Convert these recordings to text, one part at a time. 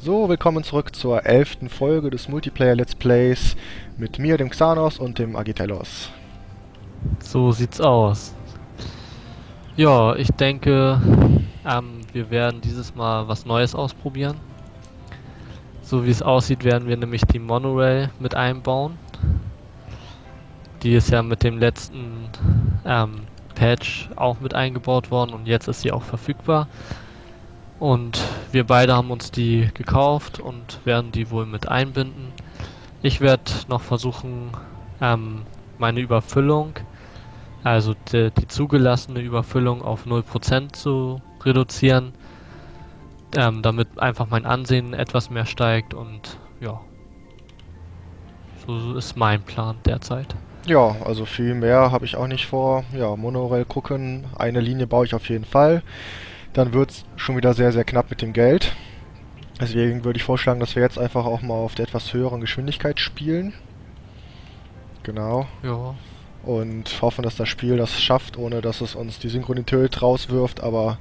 So, willkommen zurück zur 11. Folge des Multiplayer-Let's Plays mit mir, dem Xanos und dem Agitelos. So sieht's aus. Ja, ich denke, wir werden dieses Mal was Neues ausprobieren. So wie es aussieht, werden wir nämlich die Monorail mit einbauen. Die ist ja mit dem letzten Patch auch mit eingebaut worden und jetzt ist sie auch verfügbar. Und wir beide haben uns die gekauft und werden die wohl mit einbinden. Ich werde noch versuchen, meine Überfüllung, also die zugelassene Überfüllung auf 0% zu reduzieren, damit einfach mein Ansehen etwas mehr steigt und ja, so ist mein Plan derzeit. Ja, also viel mehr habe ich auch nicht vor. Ja, Monorail gucken, eine Linie baue ich auf jeden Fall. Dann wird es schon wieder sehr, sehr knapp mit dem Geld. Deswegen würde ich vorschlagen, dass wir jetzt einfach auch mal auf der etwas höheren Geschwindigkeit spielen. Genau. Ja. Und hoffen, dass das Spiel das schafft, ohne dass es uns die Synchronität rauswirft, aber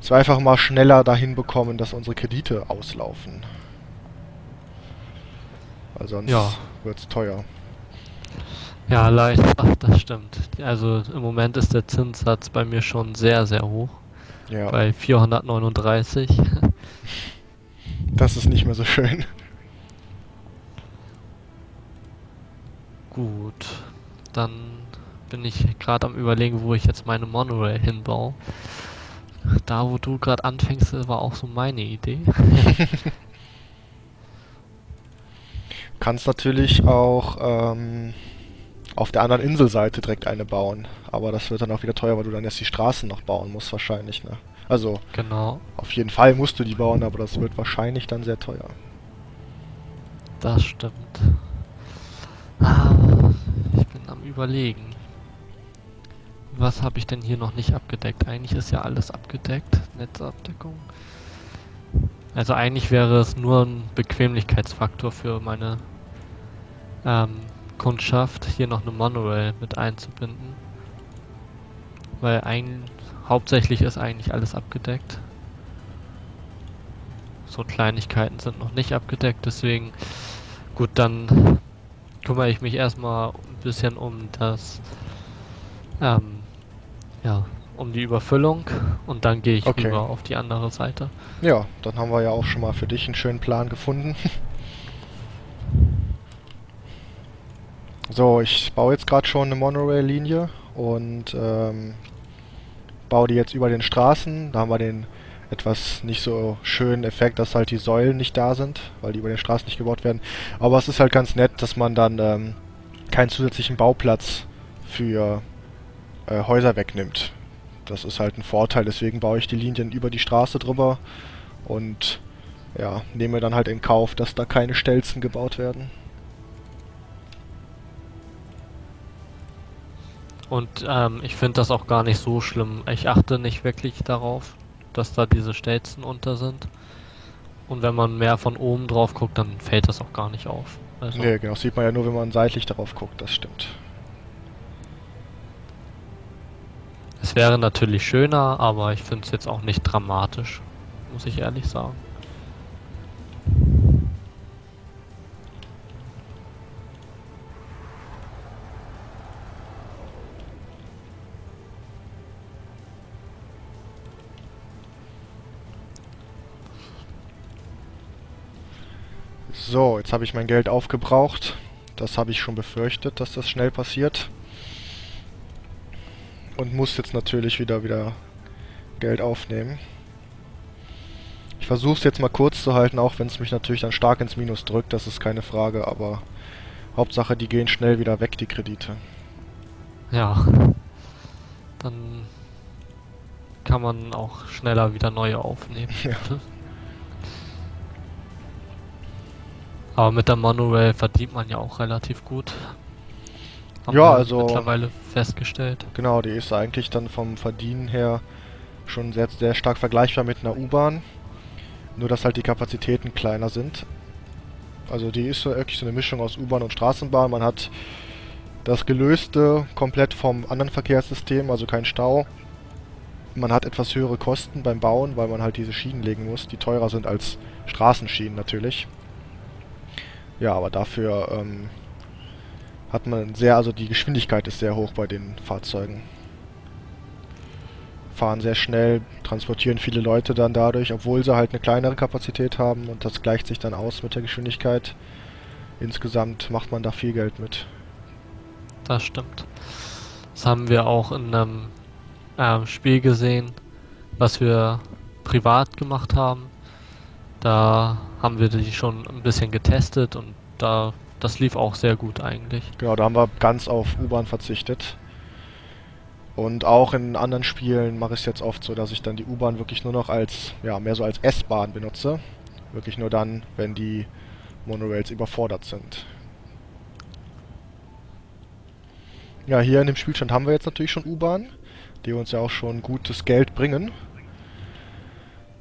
dass wir einfach mal schneller dahin bekommen, dass unsere Kredite auslaufen. Weil sonst wird es teuer. Ja, leider. Ach, das stimmt. Also im Moment ist der Zinssatz bei mir schon sehr, sehr hoch. Ja. Bei 439. Das ist nicht mehr so schön. Gut. Dann bin ich gerade am Überlegen, wo ich jetzt meine Monorail hinbaue. Da, wo du gerade anfängst, war auch so meine Idee. Du kannst natürlich auch auf der anderen Inselseite direkt eine bauen. Aber das wird dann auch wieder teuer, weil du dann erst die Straßen noch bauen musst wahrscheinlich, ne? Also, genau. Auf jeden Fall musst du die bauen, aber das wird wahrscheinlich dann sehr teuer. Das stimmt. Ich bin am Überlegen. Was habe ich denn hier noch nicht abgedeckt? Eigentlich ist ja alles abgedeckt. Netzabdeckung. Also eigentlich wäre es nur ein Bequemlichkeitsfaktor für meine Kundschaft, hier noch eine Monorail mit einzubinden, weil hauptsächlich ist eigentlich alles abgedeckt. So Kleinigkeiten sind noch nicht abgedeckt, deswegen gut, dann kümmere ich mich erstmal ein bisschen um das um die Überfüllung und dann gehe ich rüber auf die andere Seite. Ja, dann haben wir ja auch schon mal für dich einen schönen Plan gefunden. So, ich baue jetzt gerade schon eine Monorail-Linie und baue die jetzt über den Straßen. Da haben wir den etwas nicht so schönen Effekt, dass halt die Säulen nicht da sind, weil die über den Straßen nicht gebaut werden. Aber es ist halt ganz nett, dass man dann keinen zusätzlichen Bauplatz für Häuser wegnimmt. Das ist halt ein Vorteil, deswegen baue ich die Linien über die Straße drüber und ja, nehme dann halt in Kauf, dass da keine Stelzen gebaut werden. Und ich finde das auch gar nicht so schlimm. Ich achte nicht wirklich darauf, dass da diese Stelzen unter sind. Und wenn man mehr von oben drauf guckt, dann fällt das auch gar nicht auf. Also nee, genau. Das sieht man ja nur, wenn man seitlich darauf guckt. Das stimmt. Es wäre natürlich schöner, aber ich finde es jetzt auch nicht dramatisch. Muss ich ehrlich sagen. So, jetzt habe ich mein Geld aufgebraucht. Das habe ich schon befürchtet, dass das schnell passiert. Und muss jetzt natürlich wieder Geld aufnehmen. Ich versuche es jetzt mal kurz zu halten, auch wenn es mich natürlich dann stark ins Minus drückt, das ist keine Frage, aber Hauptsache, die gehen schnell wieder weg, die Kredite. Ja, dann kann man auch schneller wieder neue aufnehmen. Ja. Aber mit der Monorail verdient man ja auch relativ gut. Haben ja, also mittlerweile festgestellt. Genau, die ist eigentlich dann vom Verdienen her schon sehr, sehr stark vergleichbar mit einer U-Bahn. Nur, dass halt die Kapazitäten kleiner sind. Also die ist so wirklich so eine Mischung aus U-Bahn und Straßenbahn. Man hat das Gelöste komplett vom anderen Verkehrssystem, also kein Stau. Man hat etwas höhere Kosten beim Bauen, weil man halt diese Schienen legen muss, die teurer sind als Straßenschienen natürlich. Ja, aber dafür hat man sehr, also die Geschwindigkeit ist sehr hoch bei den Fahrzeugen. Fahren sehr schnell, transportieren viele Leute dann dadurch, obwohl sie halt eine kleinere Kapazität haben, und das gleicht sich dann aus mit der Geschwindigkeit. Insgesamt macht man da viel Geld mit. Das stimmt. Das haben wir auch in einem Spiel gesehen, was wir privat gemacht haben. Da haben wir die schon ein bisschen getestet und das lief auch sehr gut eigentlich. Genau, da haben wir ganz auf U-Bahn verzichtet. Und auch in anderen Spielen mache ich es jetzt oft so, dass ich dann die U-Bahn wirklich nur noch als, ja, mehr so als S-Bahn benutze. Wirklich nur dann, wenn die Monorails überfordert sind. Ja, hier in dem Spielstand haben wir jetzt natürlich schon U-Bahn, die uns ja auch schon gutes Geld bringen.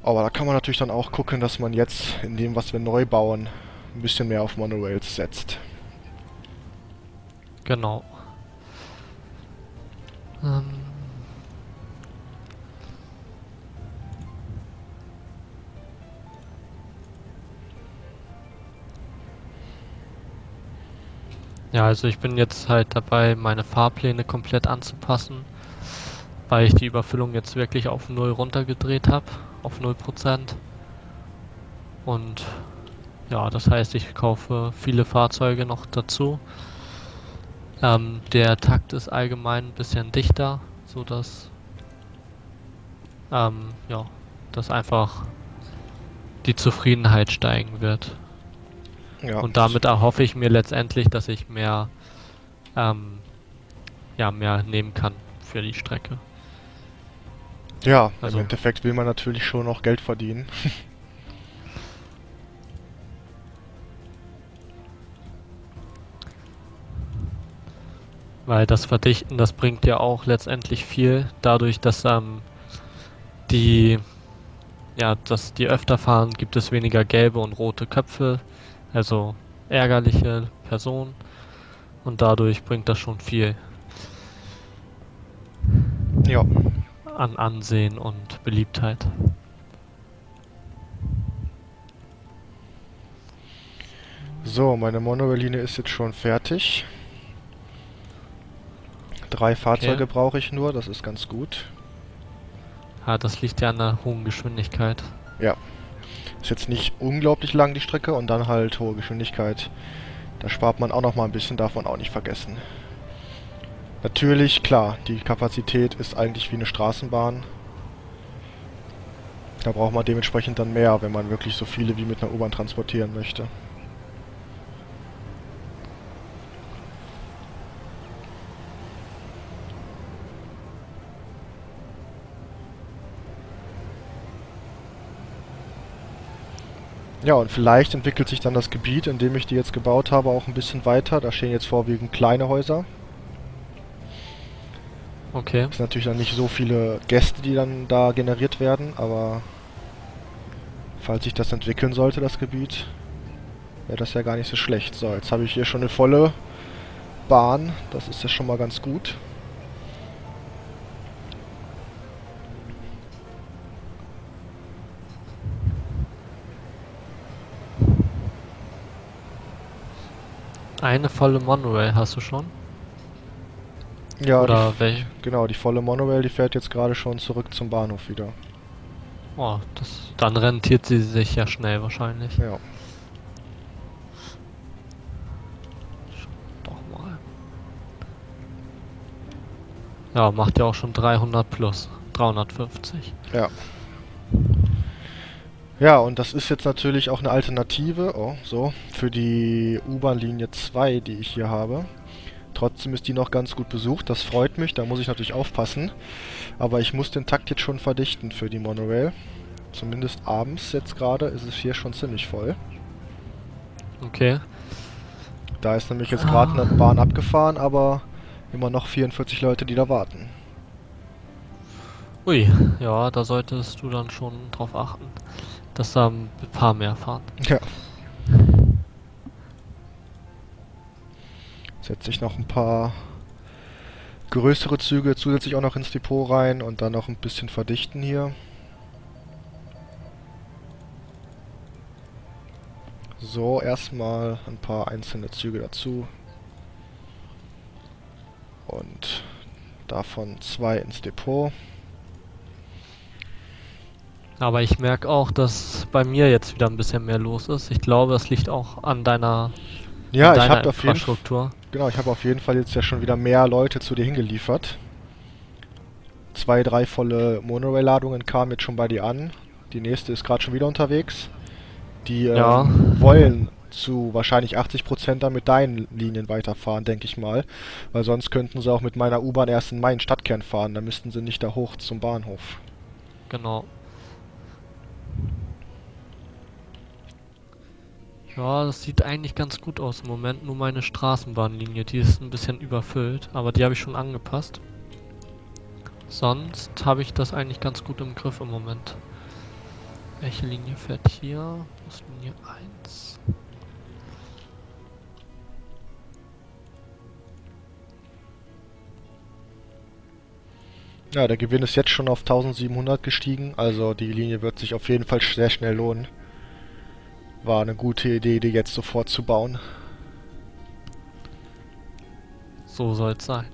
Aber da kann man natürlich dann auch gucken, dass man jetzt in dem, was wir neu bauen, ein bisschen mehr auf Monorails setzt. Genau. Ja, also ich bin jetzt halt dabei, meine Fahrpläne komplett anzupassen, weil ich die Überfüllung jetzt wirklich auf 0 runtergedreht habe, auf 0%. Und ja, das heißt, ich kaufe viele Fahrzeuge noch dazu. Der Takt ist allgemein ein bisschen dichter, sodass ja, dass einfach die Zufriedenheit steigen wird. Ja, und damit erhoffe ich mir letztendlich, dass ich mehr, ja, mehr nehmen kann für die Strecke. Ja, also im Endeffekt will man natürlich schon noch Geld verdienen. Weil das Verdichten, das bringt ja auch letztendlich viel, dadurch, dass die öfter fahren, gibt es weniger gelbe und rote Köpfe, also ärgerliche Personen, und dadurch bringt das schon viel. Ja. An Ansehen und Beliebtheit. So, meine Monorail-Linie ist jetzt schon fertig. 3 Fahrzeuge brauche ich nur, das ist ganz gut. Ah, das liegt ja an einer hohen Geschwindigkeit. Ja. Ist jetzt nicht unglaublich lang die Strecke und dann halt hohe Geschwindigkeit. Da spart man auch noch mal ein bisschen, darf man auch nicht vergessen. Natürlich, klar, die Kapazität ist eigentlich wie eine Straßenbahn. Da braucht man dementsprechend dann mehr, wenn man wirklich so viele wie mit einer U-Bahn transportieren möchte. Ja, und vielleicht entwickelt sich dann das Gebiet, in dem ich die jetzt gebaut habe, auch ein bisschen weiter. Da stehen jetzt vorwiegend kleine Häuser. Okay. Es sind natürlich dann nicht so viele Gäste, die dann da generiert werden, aber falls sich das entwickeln sollte, das Gebiet, wäre das ja gar nicht so schlecht. So, jetzt habe ich hier schon eine volle Bahn. Das ist ja schon mal ganz gut. Eine volle Monorail hast du schon? Ja, oder welche? Genau, die volle Monorail, die fährt jetzt gerade schon zurück zum Bahnhof wieder. Oh, dann rentiert sie sich ja schnell wahrscheinlich. Ja. Doch mal. Ja, macht ja auch schon 300 plus. 350. Ja. Ja, und das ist jetzt natürlich auch eine Alternative, für die U-Bahn-Linie 2, die ich hier habe. Trotzdem ist die noch ganz gut besucht, das freut mich, da muss ich natürlich aufpassen. Aber ich muss den Takt jetzt schon verdichten für die Monorail. Zumindest abends jetzt gerade ist es hier schon ziemlich voll. Okay. Da ist nämlich jetzt gerade eine Bahn abgefahren, aber immer noch 44 Leute, die da warten. Ui, ja, da solltest du dann schon drauf achten, dass da ein paar mehr fahren. Ja. Setze ich noch ein paar größere Züge zusätzlich auch noch ins Depot rein und dann noch ein bisschen verdichten hier. So, erstmal ein paar einzelne Züge dazu. Und davon 2 ins Depot. Aber ich merke auch, dass bei mir jetzt wieder ein bisschen mehr los ist. Ich glaube, es liegt auch an deiner, Infrastruktur. Genau, ich habe auf jeden Fall jetzt ja schon wieder mehr Leute zu dir hingeliefert. 2, 3 volle Monorail-Ladungen kamen jetzt schon bei dir an. Die nächste ist gerade schon wieder unterwegs. Die wollen zu wahrscheinlich 80% dann mit deinen Linien weiterfahren, denke ich mal. Weil sonst könnten sie auch mit meiner U-Bahn erst in meinen Stadtkern fahren. Da müssten sie nicht da hoch zum Bahnhof. Genau. Ja, das sieht eigentlich ganz gut aus im Moment. Nur meine Straßenbahnlinie, die ist ein bisschen überfüllt. Aber die habe ich schon angepasst. Sonst habe ich das eigentlich ganz gut im Griff im Moment. Welche Linie fährt hier? Das ist Linie 1. Ja, der Gewinn ist jetzt schon auf 1700 gestiegen. Also die Linie wird sich auf jeden Fall sehr schnell lohnen. War eine gute Idee, die jetzt sofort zu bauen. So soll es sein.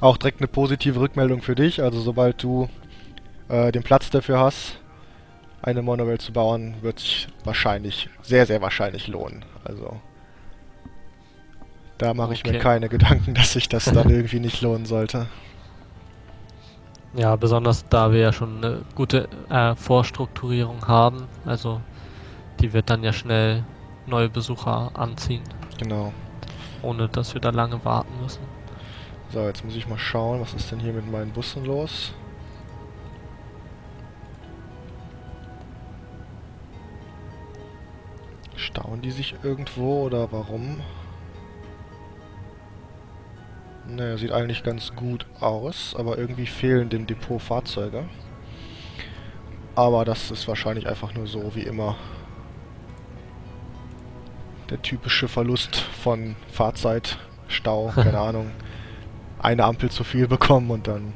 Auch direkt eine positive Rückmeldung für dich. Also sobald du den Platz dafür hast, eine Monorail zu bauen, wird sich wahrscheinlich, sehr, sehr wahrscheinlich lohnen. Also da mache ich mir keine Gedanken, dass sich das dann irgendwie nicht lohnen sollte. Ja, besonders da wir ja schon eine gute Vorstrukturierung haben. Also die wird dann ja schnell neue Besucher anziehen. Genau. Ohne, dass wir da lange warten müssen. So, jetzt muss ich mal schauen, was ist denn hier mit meinen Bussen los? Stauen die sich irgendwo oder warum? Naja, sieht eigentlich ganz gut aus, aber irgendwie fehlen dem Depot Fahrzeuge. Aber das ist wahrscheinlich einfach nur so wie immer. Der typische Verlust von Fahrzeit, Stau, keine Ahnung. Eine Ampel zu viel bekommen und dann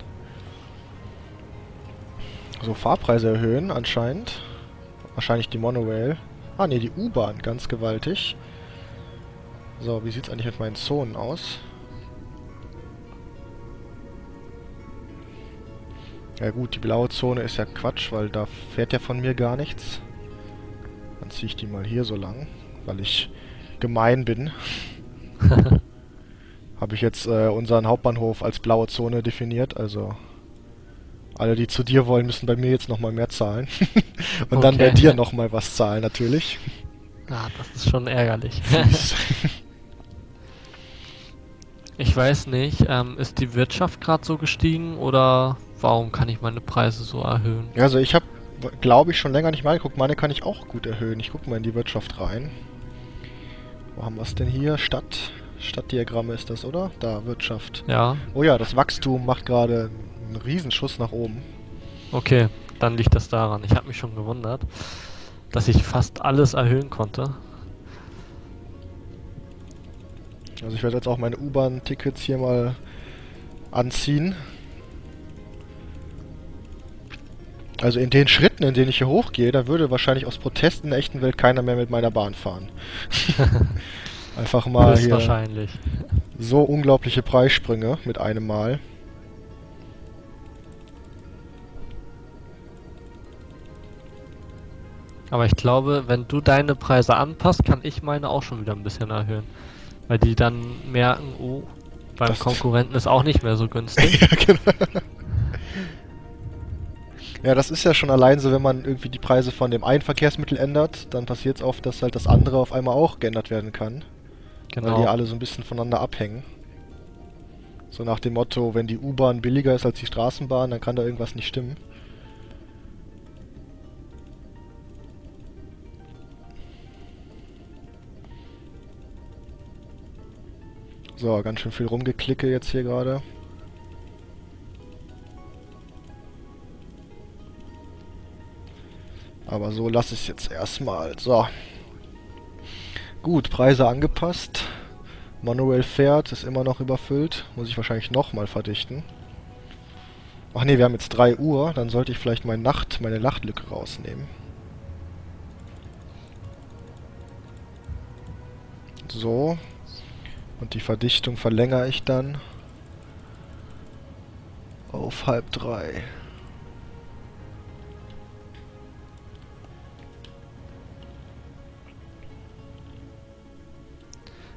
so Fahrpreise erhöhen anscheinend. Wahrscheinlich die Monorail. Ah ne, die U-Bahn, ganz gewaltig. So, wie sieht's eigentlich mit meinen Zonen aus? Ja gut, die blaue Zone ist ja Quatsch, weil da fährt ja von mir gar nichts. Dann ziehe ich die mal hier so lang, weil ich gemein bin. Habe ich jetzt unseren Hauptbahnhof als blaue Zone definiert, also alle, die zu dir wollen, müssen bei mir jetzt nochmal mehr zahlen. Und dann bei dir nochmal was zahlen, natürlich. Ah, das ist schon ärgerlich. Ich weiß nicht, ist die Wirtschaft gerade so gestiegen oder warum kann ich meine Preise so erhöhen? Also ich habe, glaube ich, schon länger nicht mal geguckt. Meine kann ich auch gut erhöhen. Ich gucke mal in die Wirtschaft rein. Wo haben wir es denn hier? Stadt. Stadtdiagramme ist das, oder? Da, Wirtschaft. Ja. Oh ja, das Wachstum macht gerade einen Riesenschuss nach oben. Okay, dann liegt das daran. Ich habe mich schon gewundert, dass ich fast alles erhöhen konnte. Also ich werde jetzt auch meine U-Bahn-Tickets hier mal anziehen. Also in den Schritten, in denen ich hier hochgehe, da würde wahrscheinlich aus Protest in der echten Welt keiner mehr mit meiner Bahn fahren. Einfach mal hier wahrscheinlich so unglaubliche Preissprünge mit einem Mal. Aber ich glaube, wenn du deine Preise anpasst, kann ich meine auch schon wieder ein bisschen erhöhen. Weil die dann merken, oh, beim Konkurrenten ist auch nicht mehr so günstig. Ja, genau. Ja, das ist ja schon allein so, wenn man irgendwie die Preise von dem einen Verkehrsmittel ändert, dann passiert es oft, dass halt das andere auf einmal auch geändert werden kann. Genau. Weil die ja alle so ein bisschen voneinander abhängen. So nach dem Motto, wenn die U-Bahn billiger ist als die Straßenbahn, dann kann da irgendwas nicht stimmen. So, ganz schön viel rumgeklicke jetzt hier gerade. Aber so lasse ich es jetzt erstmal. So. Gut, Preise angepasst. Monorail fährt, ist immer noch überfüllt. Muss ich wahrscheinlich nochmal verdichten. Ach ne, wir haben jetzt 3 Uhr. Dann sollte ich vielleicht meine Nachtlücke rausnehmen. So. Und die Verdichtung verlängere ich dann auf 2:30.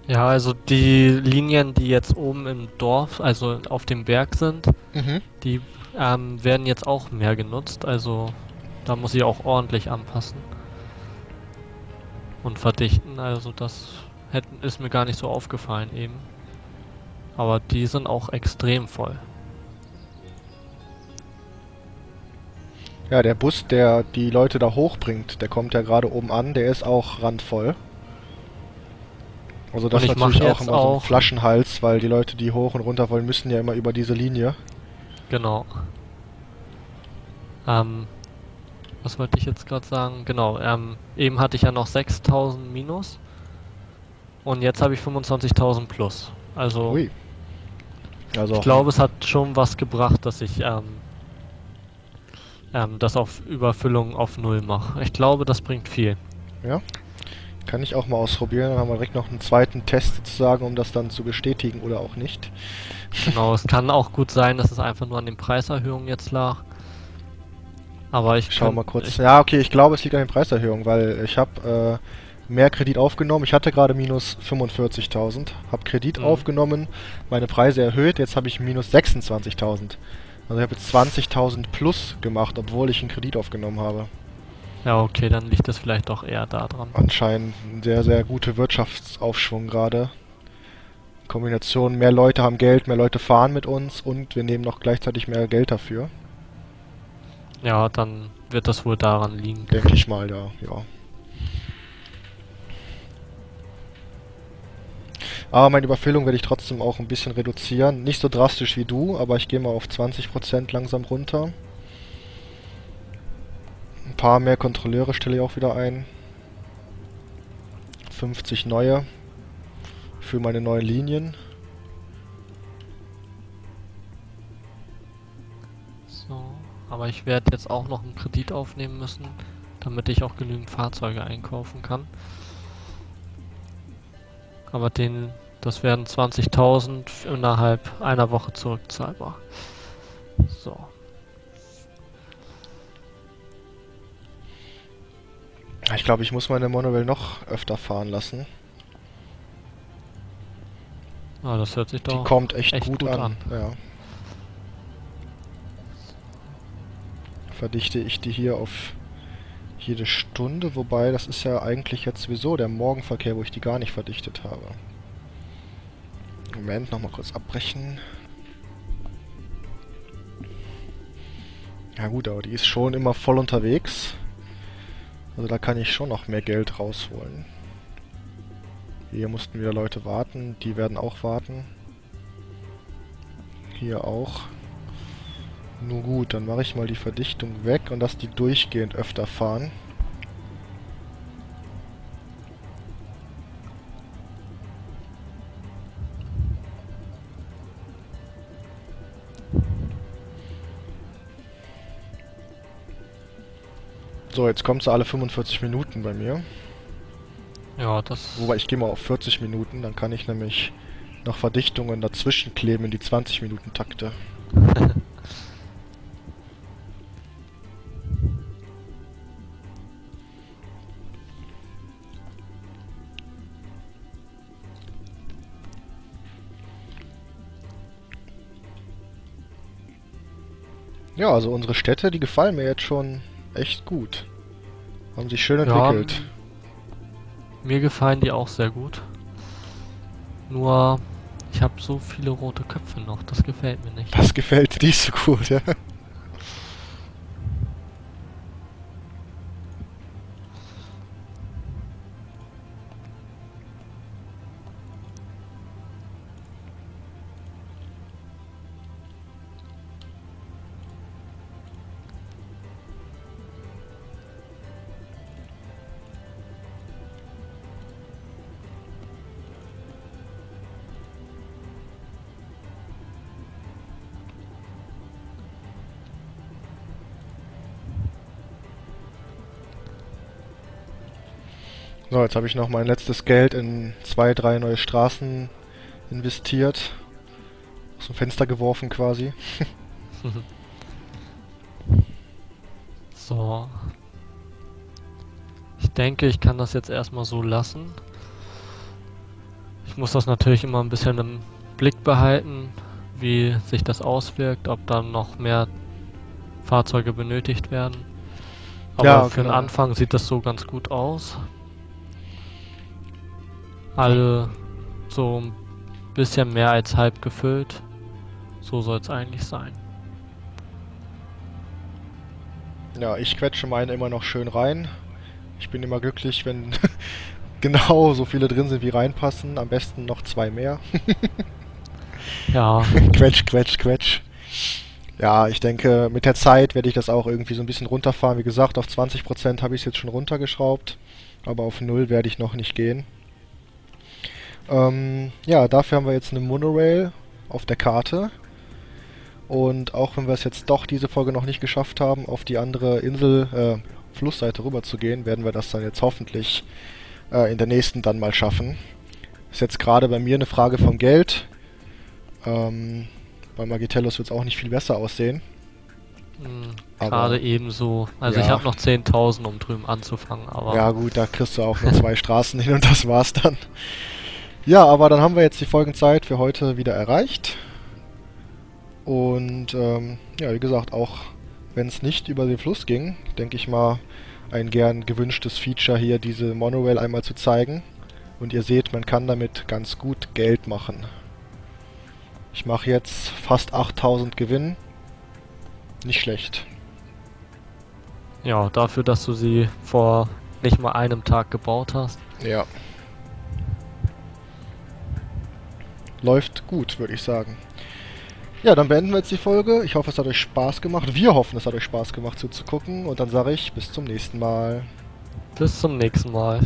Ja, also die Linien, die jetzt oben im Dorf, also auf dem Berg sind, die werden jetzt auch mehr genutzt, also da muss ich auch ordentlich anpassen und verdichten, also das ist mir gar nicht so aufgefallen eben. Aber die sind auch extrem voll. Ja, der Bus, der die Leute da hochbringt, der kommt ja gerade oben an, der ist auch randvoll. Also das ist natürlich auch immer so ein Flaschenhals, weil die Leute, die hoch und runter wollen, müssen ja immer über diese Linie. Genau. Was wollte ich jetzt gerade sagen? Genau, eben hatte ich ja noch 6.000 minus. Und jetzt habe ich 25.000 plus. Also, ui. Also ich glaube, es hat schon was gebracht, dass ich das auf Überfüllung auf 0 mache. Ich glaube, das bringt viel. Ja. Kann ich auch mal ausprobieren, dann haben wir direkt noch einen zweiten Test sozusagen, um das dann zu bestätigen oder auch nicht. Genau, es kann auch gut sein, dass es einfach nur an den Preiserhöhungen jetzt lag. Aber ich schau mal kurz. Ja, okay, ich glaube, es liegt an den Preiserhöhungen, weil ich habe mehr Kredit aufgenommen. Ich hatte gerade minus 45.000, habe Kredit aufgenommen, meine Preise erhöht, jetzt habe ich minus 26.000. Also ich habe jetzt 20.000 plus gemacht, obwohl ich einen Kredit aufgenommen habe. Ja, okay, dann liegt das vielleicht doch eher da dran. Anscheinend ein sehr, sehr guter Wirtschaftsaufschwung gerade. Kombination, mehr Leute haben Geld, mehr Leute fahren mit uns und wir nehmen noch gleichzeitig mehr Geld dafür. Ja, dann wird das wohl daran liegen. Denke ich mal, ja. Aber meine Überfüllung werde ich trotzdem auch ein bisschen reduzieren. Nicht so drastisch wie du, aber ich gehe mal auf 20% langsam runter. Ein paar mehr Kontrolleure stelle ich auch wieder ein. 50 neue für meine neuen Linien. So, aber ich werde jetzt auch noch einen Kredit aufnehmen müssen, damit ich auch genügend Fahrzeuge einkaufen kann. Aber das werden 20.000 innerhalb einer Woche zurückzahlbar. So. Ich glaube, ich muss meine Monorail noch öfter fahren lassen. Ah, das hört sich doch. Die kommt echt gut an. Ja. Verdichte ich die hier auf jede Stunde, wobei das ist ja eigentlich jetzt sowieso der Morgenverkehr, wo ich die gar nicht verdichtet habe. Moment, nochmal kurz abbrechen. Ja gut, aber die ist schon immer voll unterwegs. Also da kann ich schon noch mehr Geld rausholen. Hier mussten wieder Leute warten, die werden auch warten. Hier auch. Nun gut, dann mache ich mal die Verdichtung weg und lasse die durchgehend öfter fahren. So, jetzt kommt sie alle 45 Minuten bei mir. Ja, das... Wobei, ich gehe mal auf 40 Minuten, dann kann ich nämlich noch Verdichtungen dazwischen kleben in die 20 Minuten Takte. Ja, also unsere Städte, die gefallen mir jetzt schon... echt gut. Haben sich schön entwickelt. Ja, mir gefallen die auch sehr gut. Nur, ich habe so viele rote Köpfe noch. Das gefällt mir nicht. Das gefällt dir so gut, ja. So, jetzt habe ich noch mein letztes Geld in 2, 3 neue Straßen investiert. Aus dem Fenster geworfen quasi. So. Ich denke, ich kann das jetzt erstmal so lassen. Ich muss das natürlich immer ein bisschen im Blick behalten, wie sich das auswirkt, ob dann noch mehr Fahrzeuge benötigt werden. Aber ja, für den Anfang sieht das so ganz gut aus. Alle so ein bisschen mehr als halb gefüllt. So soll es eigentlich sein. Ja, ich quetsche meine immer noch schön rein. Ich bin immer glücklich, wenn genau so viele drin sind, wie reinpassen. Am besten noch 2 mehr. Ja. Quetsch, quetsch, quetsch. Ja, ich denke, mit der Zeit werde ich das auch irgendwie so ein bisschen runterfahren. Wie gesagt, auf 20% habe ich es jetzt schon runtergeschraubt. Aber auf 0 werde ich noch nicht gehen. Ja, dafür haben wir jetzt eine Monorail auf der Karte. Und auch wenn wir es jetzt doch diese Folge noch nicht geschafft haben, auf die andere Insel, Flussseite rüber zu gehen, werden wir das dann jetzt hoffentlich in der nächsten dann mal schaffen. Ist jetzt gerade bei mir eine Frage vom Geld. Bei Magitellos wird es auch nicht viel besser aussehen. Gerade ebenso. Also ja. Ich habe noch 10.000, um drüben anzufangen. Aber ja gut, da kriegst du auch noch 2 Straßen hin und das war's dann. Ja, aber dann haben wir jetzt die Folgenzeit für heute wieder erreicht. Und ja, wie gesagt, auch wenn es nicht über den Fluss ging, denke ich mal, ein gern gewünschtes Feature hier, diese Monorail einmal zu zeigen. Und ihr seht, man kann damit ganz gut Geld machen. Ich mache jetzt fast 8.000 Gewinn. Nicht schlecht. Ja, dafür, dass du sie vor nicht mal einem Tag gebaut hast. Ja. Läuft gut, würde ich sagen. Ja, dann beenden wir jetzt die Folge. Ich hoffe, es hat euch Spaß gemacht. Wir hoffen, es hat euch Spaß gemacht zuzugucken. Und dann sage ich, bis zum nächsten Mal. Bis zum nächsten Mal.